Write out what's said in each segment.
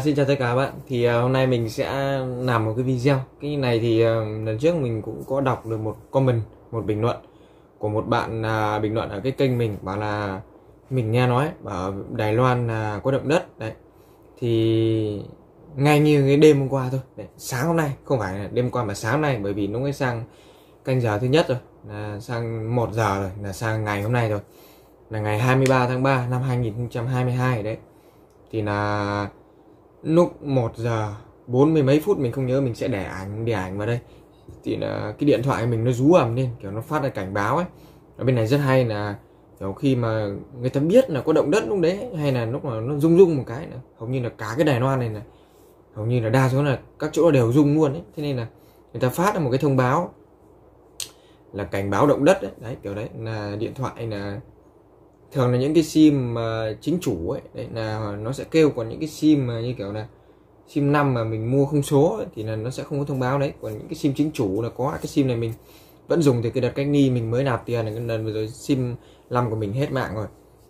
Xin chào tất cả các bạn. Thì hôm nay mình sẽ làm một cái video. Cái này thì lần trước mình cũng có đọc được một comment, một bình luận của một bạn bình luận ở cái kênh mình, bảo là mình nghe nói ở Đài Loan là có động đất đấy. Thì ngay như cái đêm hôm qua thôi đấy, sáng hôm nay, không phải đêm qua mà sáng nay, bởi vì nó mới sang canh giờ thứ nhất rồi, là sang 1 giờ rồi, là sang ngày hôm nay rồi, là ngày 23 tháng 3 năm 2022 đấy. Thì là lúc 1 giờ 40 mấy phút, mình không nhớ, mình sẽ để ảnh vào đây. Thì là cái điện thoại mình nó rú ầm lên, kiểu nó phát ra cảnh báo ấy. Ở bên này rất hay là kiểu khi mà người ta biết là có động đất lúc đấy, hay là lúc mà nó rung một cái nữa. Hầu như là cả cái Đài Loan này này, hầu như là đa số là các chỗ đều rung luôn ấy. Thế nên là người ta phát ra một cái thông báo là cảnh báo động đất ấy. Đấy, kiểu đấy là điện thoại là thường là những cái sim chính chủ ấy, đấy là nó sẽ kêu, còn những cái sim như kiểu là sim 5 mà mình mua không số ấy, thì là nó sẽ không có thông báo đấy. Còn những cái sim chính chủ là có, cái sim này mình vẫn dùng thì cái đợt cách ly mình mới nạp tiền, cái lần vừa rồi sim 5 của mình hết mạng rồi,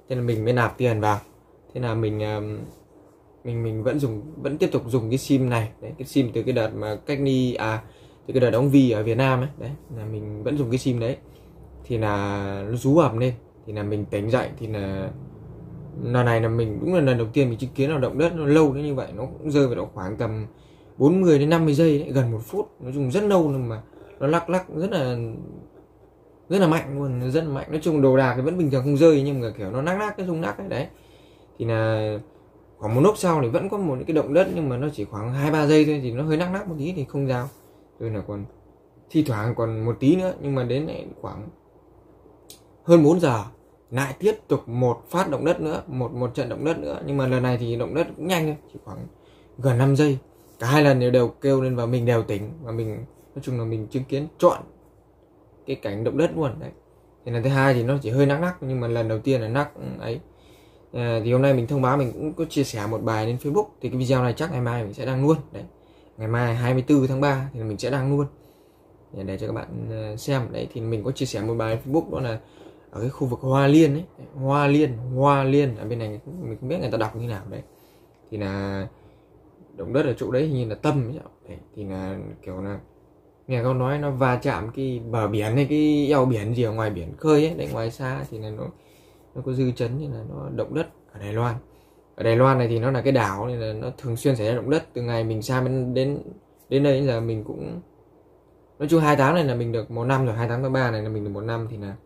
thế là mình mới nạp tiền vào. Thế là mình vẫn tiếp tục dùng cái sim này đấy, cái sim từ cái đợt mà cách ly, từ cái đợt ông Vi ở Việt Nam ấy, đấy là mình vẫn dùng cái sim đấy. Thì là nó rú ầm lên, thì là mình tỉnh dậy, thì là lần này là mình đúng là lần đầu tiên mình chứng kiến là động đất nó lâu đến như vậy. Nó cũng rơi vào độ khoảng tầm 40 đến 50 giây đấy, gần 1 phút, nó dùng rất lâu nhưng mà nó lắc rất là mạnh luôn, rất là mạnh. Nói chung đồ đạc thì vẫn bình thường không rơi, nhưng mà kiểu nó nắc cái rung nắc ấy, đấy. Thì là khoảng một lúc sau thì vẫn có một cái động đất, nhưng mà nó chỉ khoảng 2-3 giây thôi, thì nó hơi nắc một tí thì không sao. Rồi là còn thi thoảng còn một tí nữa, nhưng mà đến lại khoảng hơn 4 giờ lại tiếp tục một phát động đất nữa, một trận động đất nữa. Nhưng mà lần này thì động đất cũng nhanh thôi, chỉ khoảng gần 5 giây. Cả hai lần đều kêu lên và mình đều tỉnh, và mình nói chung là mình chứng kiến trọn cái cảnh động đất luôn đấy. Thì lần thứ hai thì nó chỉ hơi nắc, nhưng mà lần đầu tiên là nắc ấy. Thì hôm nay mình thông báo, mình cũng có chia sẻ một bài lên Facebook, thì cái video này chắc ngày mai mình sẽ đăng luôn đấy. Ngày mai 24 tháng 3 thì mình sẽ đăng luôn để cho các bạn xem đấy. Thì mình có chia sẻ một bài Facebook, đó là ở cái khu vực Hoa Liên ấy, Hoa Liên ở bên này mình không biết người ta đọc như nào đấy. Thì là động đất ở chỗ đấy hình như là tâm ấy đấy. Thì là kiểu là nghe con nói nó va chạm cái bờ biển hay cái eo biển gì ở ngoài biển khơi ấy, đấy ngoài xa, thì là nó có dư chấn, thì là nó động đất ở Đài Loan. Ở Đài Loan này thì nó là cái đảo nên là nó thường xuyên xảy ra động đất. Từ ngày mình sang đến đây giờ mình cũng nói chung 2 tháng này là mình được 1 năm rồi, 2 tháng tháng 3 này là mình được 1 năm, thì là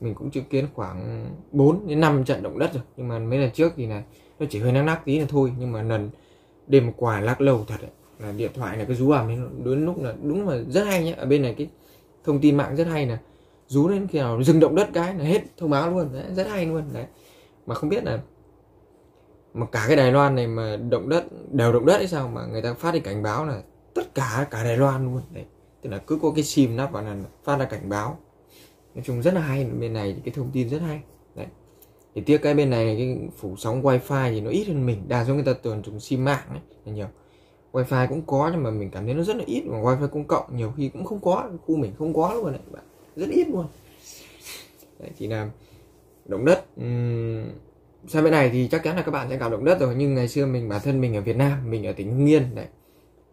mình cũng chứng kiến khoảng 4 đến 5 trận động đất rồi. Nhưng mà mấy lần trước thì là nó chỉ hơi nắc tí là thôi, nhưng mà lần đêm qua lắc lâu thật đấy, là điện thoại này cứ rú ầm lên, đến lúc là đúng là rất hay nhá. Ở bên này cái thông tin mạng rất hay, là rú đến khi nào dừng động đất cái là hết thông báo luôn đấy, rất hay luôn đấy. Mà không biết là mà cả cái Đài Loan này mà động đất đều động đất hay sao, mà người ta phát đi cảnh báo là tất cả Đài Loan luôn đấy. Tức là cứ có cái sim nắp vào là phát ra cảnh báo. Nói chung rất là hay, bên này cái thông tin rất hay đấy. Thì tiếc cái bên này cái phủ sóng wifi thì nó ít hơn mình, đa số người ta toàn dùng sim mạng ấy là nhiều. Wifi cũng có nhưng mà mình cảm thấy nó rất là ít, mà wifi công cộng nhiều khi cũng không có, khu mình không có luôn đấy bạn, rất ít luôn đấy. Thì là động đất sang bên này thì chắc chắn là các bạn sẽ gặp động đất rồi. Nhưng ngày xưa mình, bản thân mình ở Việt Nam, mình ở tỉnh Hưng Yên đấy,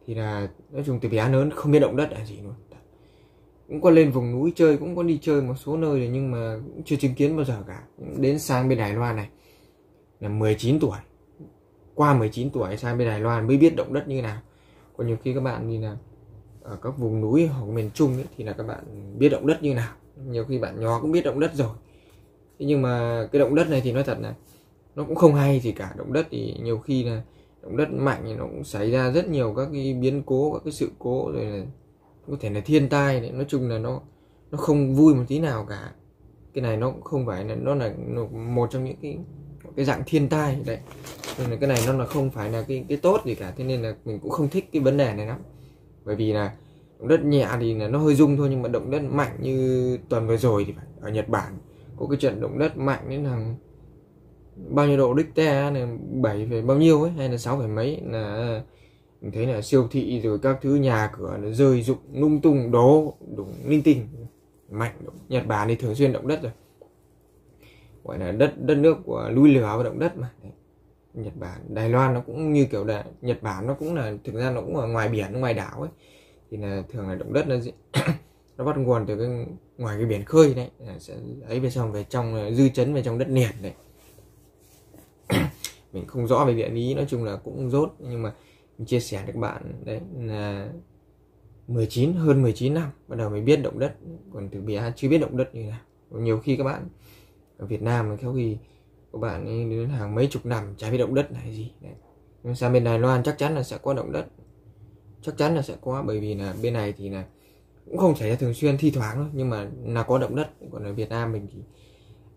thì là nói chung từ bé lớn không biết động đất là gì luôn. Cũng có lên vùng núi chơi, cũng có đi chơi một số nơi rồi, nhưng mà cũng chưa chứng kiến bao giờ cả. Đến sang bên Đài Loan này là 19 tuổi, qua 19 tuổi sang bên Đài Loan mới biết động đất như nào. Còn nhiều khi các bạn nhìn là ở các vùng núi hoặc miền Trung ấy, thì là các bạn biết động đất như nào. Nhiều khi bạn nhỏ cũng biết động đất rồi. Thế nhưng mà cái động đất này thì nói thật là nó cũng không hay gì cả. Động đất thì nhiều khi là động đất mạnh thì nó cũng xảy ra rất nhiều các cái biến cố, các cái sự cố, rồi là có thể là thiên tai đấy. Nói chung là nó không vui một tí nào cả. Cái này nó cũng không phải là, nó là một trong những cái dạng thiên tai đấy, nên là cái này nó là không phải là cái tốt gì cả. Thế nên là mình cũng không thích cái vấn đề này lắm, bởi vì là động đất nhẹ thì là nó hơi rung thôi, nhưng mà động đất mạnh như tuần vừa rồi thì phải, ở Nhật Bản có cái trận động đất mạnh đến hàng bao nhiêu độ Richter này, 7, bao nhiêu ấy, hay là 6, mấy là mình thấy là siêu thị rồi các thứ, nhà cửa nó rơi rụng lung tung, đổ linh tinh mạnh. Nhật Bản thì thường xuyên động đất rồi, gọi là đất nước của núi lửa và động đất mà đấy. Nhật Bản, Đài Loan nó cũng như kiểu là Nhật Bản, nó cũng là thực ra nó cũng ở ngoài biển, ngoài đảo ấy, thì là thường là động đất nó bắt nguồn từ cái ngoài cái biển khơi đấy, sẽ ấy về xong về trong dư chấn về trong đất liền đấy. Mình không rõ về địa lý, nói chung là cũng dốt, nhưng mà mình chia sẻ với các bạn đấy là 19 năm bắt đầu mới biết động đất, còn từ bé chưa biết động đất như nào. Nhiều khi các bạn ở Việt Nam theo khi các bạn ấy đến hàng mấy chục năm chả biết động đất này gì đấy. Nhưng sang bên Đài Loan chắc chắn là sẽ có động đất, chắc chắn là sẽ có, bởi vì là bên này thì là cũng không xảy ra thường xuyên, thi thoảng thôi, nhưng mà là có động đất. Còn ở Việt Nam mình thì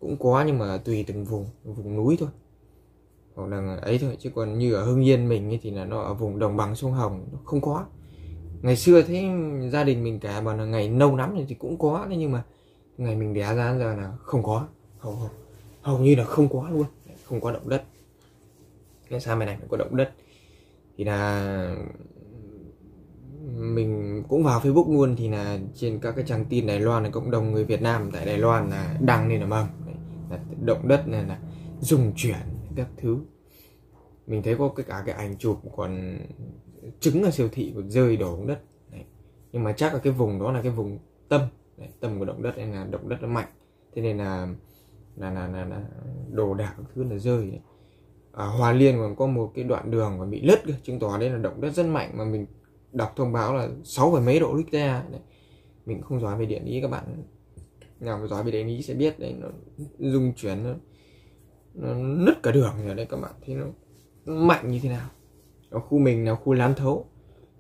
cũng có, nhưng mà tùy từng vùng núi thôi, hoặc là ấy thôi, chứ còn như ở Hưng Yên mình ấy thì là nó ở vùng Đồng Bằng Sông Hồng, nó không có. Ngày xưa thế gia đình mình cả bảo là ngày nâu lắm thì cũng có đấy, nhưng mà ngày mình đẻ ra giờ là không có, hầu như là không có luôn, không có động đất. Cái sao mày này phải có động đất thì là mình cũng vào Facebook luôn, thì là trên các cái trang tin Đài Loan là cộng đồng người Việt Nam tại Đài Loan là đăng lên là mầm là động đất này, là rung chuyển các thứ. Mình thấy có cả cái ảnh chụp còn trứng ở siêu thị còn rơi đổ đất đấy. Nhưng mà chắc là cái vùng đó là cái vùng tâm của động đất, nên là động đất nó mạnh, thế nên là đồ đạc các thứ là rơi đấy. À, Hoa Liên còn có một cái đoạn đường còn bị lứt, chứng tỏ đây là động đất rất mạnh, mà mình đọc thông báo là 6 mấy độ Richter. Mình không giỏi về địa lý, các bạn nào mà giỏi về địa lý sẽ biết đấy, nó rung chuyển, nó nứt cả đường rồi đấy, các bạn thấy nó mạnh như thế nào. Ở khu mình là khu Lán Thấu,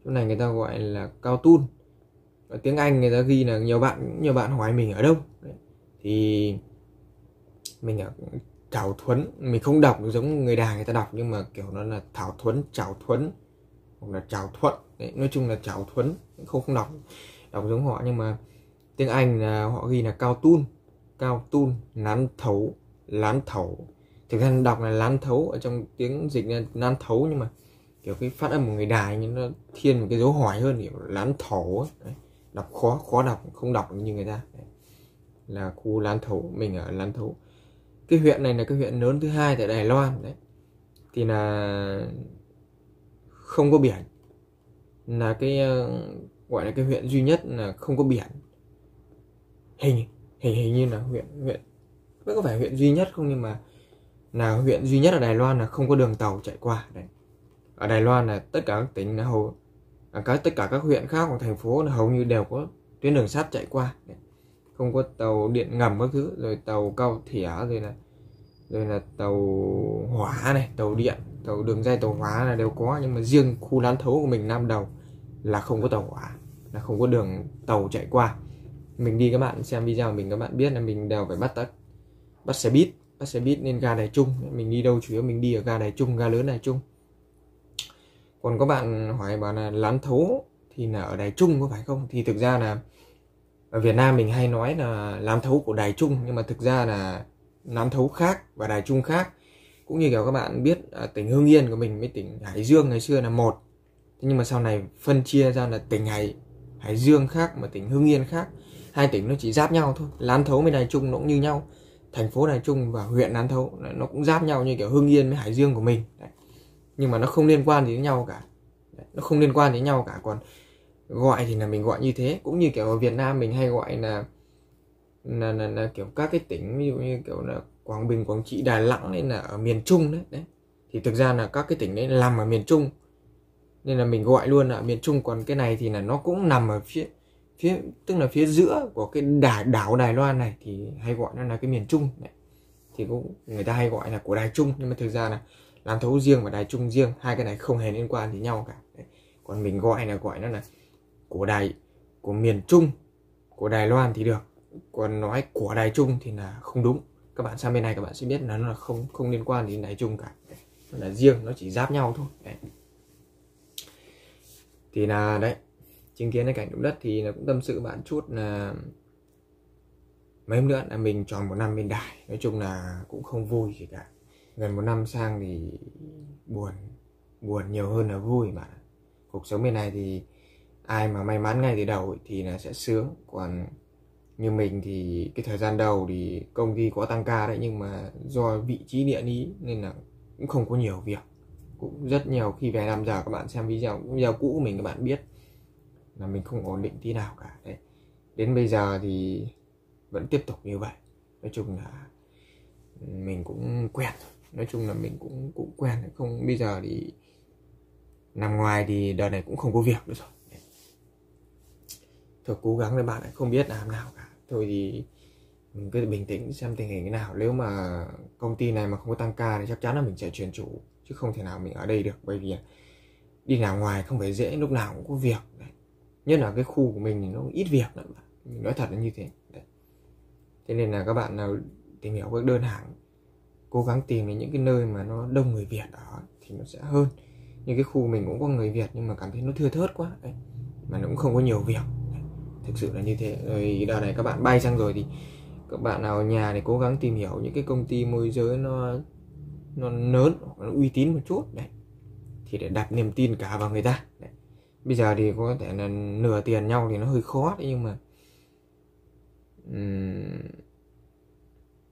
chỗ này người ta gọi là Caotun, ở tiếng Anh người ta ghi là, nhiều bạn hỏi mình ở đâu đấy. Thì mình ở Thảo Thuấn, mình không đọc giống người Đài người ta đọc, nhưng mà kiểu nó là Thảo Thuấn, Chảo Thuấn hoặc là Chảo Thuận đấy, nói chung là Chảo Thuấn, không đọc giống họ, nhưng mà tiếng Anh là họ ghi là Caotun, Lán Thấu. Thực ra đọc là Lán Thấu, ở trong tiếng dịch là Lán Thấu, nhưng mà kiểu cái phát âm của người Đài nhưng nó thiên một cái dấu hỏi hơn, kiểu Lán Thấu đấy. Đọc khó đọc, không đọc như người ta đấy. Là khu Lán Thấu, mình ở Lán Thấu. Cái huyện này là cái huyện lớn thứ 2 tại Đài Loan đấy, thì là không có biển, là cái gọi là cái huyện duy nhất là không có biển. Hình như là huyện vẫn có phải huyện duy nhất không, nhưng mà là huyện duy nhất ở Đài Loan là không có đường tàu chạy qua đấy. Ở Đài Loan là tất cả các tỉnh là tất cả các huyện khác của thành phố là hầu như đều có tuyến đường sắt chạy qua đấy. Không có tàu điện ngầm các thứ, rồi tàu cao thỉa, rồi là tàu hỏa này, tàu điện, tàu đường dây tàu hỏa là đều có, nhưng mà riêng khu Lán Thấu của mình Nam Đầu là không có tàu hỏa, là không có đường tàu chạy qua. Mình đi, các bạn xem video mình, các bạn biết là mình đều phải bắt xe buýt lên ga Đài Trung. Mình đi đâu chủ yếu mình đi ở ga Đài Trung, ga lớn Đài Trung. Còn các bạn hỏi bảo là Lán Thấu thì là ở Đài Trung có phải không, thì thực ra là ở Việt Nam mình hay nói là Lán Thấu của Đài Trung, nhưng mà thực ra là Lán Thấu khác và Đài Trung khác. Cũng như kiểu các bạn biết tỉnh Hưng Yên của mình với tỉnh Hải Dương ngày xưa là một, thế nhưng mà sau này phân chia ra là tỉnh Hải Dương khác mà tỉnh Hưng Yên khác. Hai tỉnh nó chỉ giáp nhau thôi, Lán Thấu với Đài Trung nó cũng như nhau, thành phố Đài Trung và huyện Lán Thấu nó cũng giáp nhau như kiểu Hưng Yên với Hải Dương của mình đấy. Nhưng mà nó không liên quan gì đến nhau cả đấy. Nó không liên quan đến nhau cả, còn gọi thì là mình gọi như thế. Cũng như kiểu ở Việt Nam mình hay gọi là kiểu các cái tỉnh, ví dụ như kiểu là Quảng Bình, Quảng Trị, Đà Nẵng nên là ở miền Trung đấy. Thì thực ra là các cái tỉnh đấy nằm ở miền Trung, nên là mình gọi luôn là miền Trung. Còn cái này thì là nó cũng nằm ở phía tức là phía giữa của cái đảo Đài Loan này, thì hay gọi nó là cái miền Trung đấy. Thì cũng người ta hay gọi là của Đài Trung, nhưng mà thực ra là Lán Thấu riêng và Đài Trung riêng, hai cái này không hề liên quan đến nhau cả đấy. Còn mình gọi nó là của miền Trung của Đài Loan thì được, còn nói của Đài Trung thì là không đúng. Các bạn sang bên này các bạn sẽ biết là nó là không liên quan đến Đài Trung cả, nó là riêng, nó chỉ giáp nhau thôi đấy. Thì là đấy, chứng kiến cái cảnh động đất thì là cũng tâm sự bạn chút là mấy hôm nữa là mình tròn 1 năm bên Đài. Nói chung là cũng không vui gì cả, gần 1 năm sang thì buồn nhiều hơn là vui mà. Cuộc sống bên này thì ai mà may mắn ngay từ đầu ấy, thì là sẽ sướng. Còn như mình thì cái thời gian đầu thì công ty có tăng ca đấy, nhưng mà do vị trí địa lý nên là cũng không có nhiều việc, cũng rất nhiều khi về làm giờ các bạn xem video cũ của mình các bạn biết là mình không ổn định tí nào cả. Đấy, đến bây giờ thì vẫn tiếp tục như vậy. Nói chung là mình cũng quen, nói chung là mình cũng quen, không bây giờ thì nằm ngoài thì đời này cũng không có việc nữa rồi. Đấy, thôi cố gắng để bạn ấy không biết làm nào cả. Thôi thì mình cứ bình tĩnh xem tình hình thế nào. Nếu mà công ty này mà không có tăng ca thì chắc chắn là mình sẽ chuyển chủ, chứ không thể nào mình ở đây được, bởi vì đi làm ngoài không phải dễ, lúc nào cũng có việc. Đấy, nhất là cái khu của mình thì nó ít việc lắm, mình nói thật là như thế. Đấy, thế nên là các bạn nào tìm hiểu các đơn hàng, cố gắng tìm đến những cái nơi mà nó đông người Việt ở thì nó sẽ hơn. Như cái khu mình cũng có người Việt nhưng mà cảm thấy nó thưa thớt quá. Đấy, mà nó cũng không có nhiều việc. Đấy, thực sự là như thế. Rồi đợt này các bạn bay sang rồi thì các bạn nào ở nhà thì cố gắng tìm hiểu những cái công ty môi giới nó lớn, nó uy tín một chút. Đấy, thì để đặt niềm tin cả vào người ta. Đấy, bây giờ thì có thể là nửa tiền nhau thì nó hơi khó đấy, nhưng mà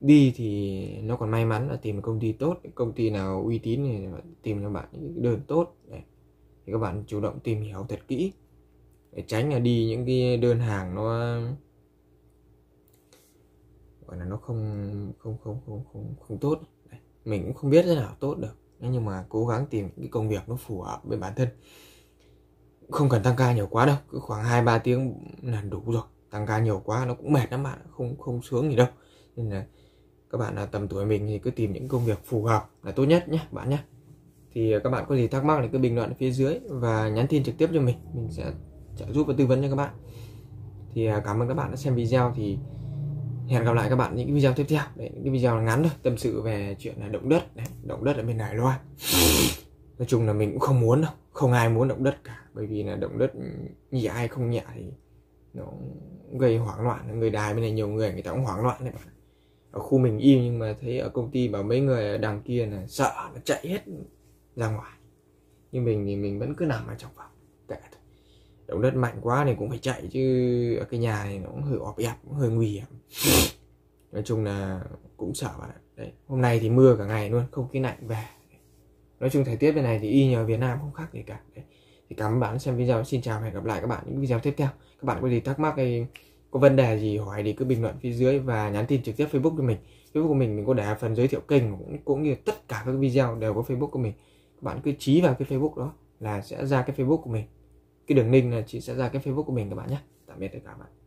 đi thì nó còn may mắn là tìm một công ty tốt, công ty nào uy tín thì tìm cho bạn những đơn tốt. Đấy, thì các bạn chủ động tìm hiểu thật kỹ để tránh là đi những cái đơn hàng nó gọi là nó không tốt. Đấy, mình cũng không biết thế nào tốt được, nhưng mà cố gắng tìm cái công việc nó phù hợp với bản thân, không cần tăng ca nhiều quá đâu, cứ khoảng 2-3 tiếng là đủ rồi. Tăng ca nhiều quá nó cũng mệt lắm bạn, không sướng gì đâu. Nên là các bạn là tầm tuổi mình thì cứ tìm những công việc phù hợp là tốt nhất nhé bạn nhé. Thì các bạn có gì thắc mắc thì cứ bình luận ở phía dưới và nhắn tin trực tiếp cho mình sẽ trợ giúp và tư vấn cho các bạn. Thì cảm ơn các bạn đã xem video, thì hẹn gặp lại các bạn những cái video tiếp theo. Đấy, những cái video ngắn thôi, tâm sự về chuyện là động đất. Đấy, động đất ở bên Đài Loan, nói chung là mình cũng không muốn đâu, không ai muốn động đất cả, bởi vì là động đất nhẹ hay không nhẹ thì nó gây hoảng loạn. Người Đài bên này nhiều người ta cũng hoảng loạn đấy bạn. Ở khu mình im nhưng mà thấy ở công ty bảo mấy người đằng kia là sợ, nó chạy hết ra ngoài. Nhưng mình thì mình vẫn cứ nằm ở trong phòng, kệ thôi. Động đất mạnh quá thì cũng phải chạy, chứ ở cái nhà này nó cũng hơi ọp ẹp, cũng hơi nguy hiểm. Nói chung là cũng sợ bạn ạ. Đấy, hôm nay thì mưa cả ngày luôn, không khí lạnh về. Nói chung thời tiết bên này thì y như ở Việt Nam không khác gì cả. Đấy, thì cảm ơn bạn đã xem video. Xin chào và hẹn gặp lại các bạn những video tiếp theo. Các bạn có gì thắc mắc hay có vấn đề gì hỏi thì cứ bình luận phía dưới và nhắn tin trực tiếp Facebook của mình. Facebook của mình có để phần giới thiệu kênh cũng như tất cả các video đều có Facebook của mình. Các bạn cứ chí vào cái Facebook đó là sẽ ra cái Facebook của mình. Cái đường link là chị sẽ ra cái Facebook của mình các bạn nhé. Tạm biệt tất cả các bạn.